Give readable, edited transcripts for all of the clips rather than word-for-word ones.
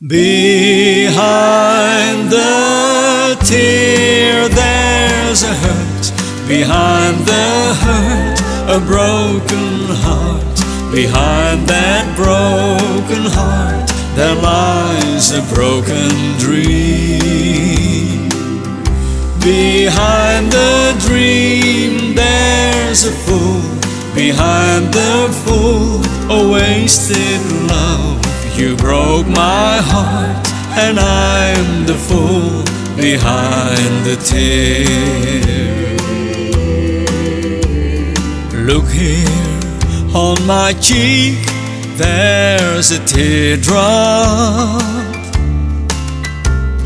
Behind the tear there's a hurt, behind the hurt a broken heart, behind that broken heart there lies a broken dream. Behind the dream there's a fool, behind the fool a wasted love. You broke my heart, and I'm the fool behind the tear. Look here, on my cheek there's a teardrop,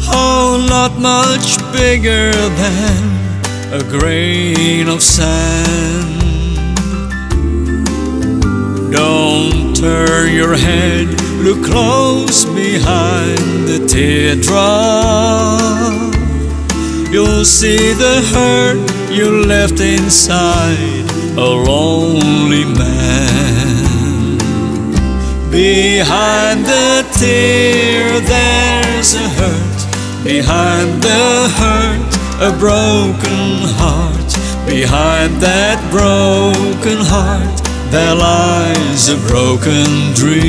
oh, not much bigger than a grain of sand. Don't turn your head, look close behind the teardrop. You'll see the hurt you left inside a lonely man. Behind the tear there's a hurt, behind the hurt a broken heart, behind that broken heart there lies a broken dream.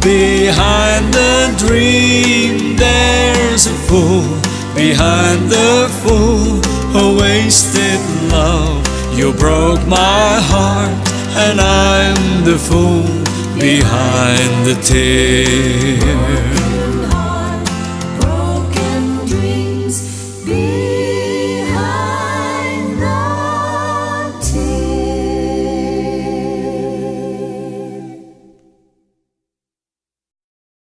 Behind the dream there's a fool, behind the fool a wasted love. You broke my heart, and I'm the fool behind the tear.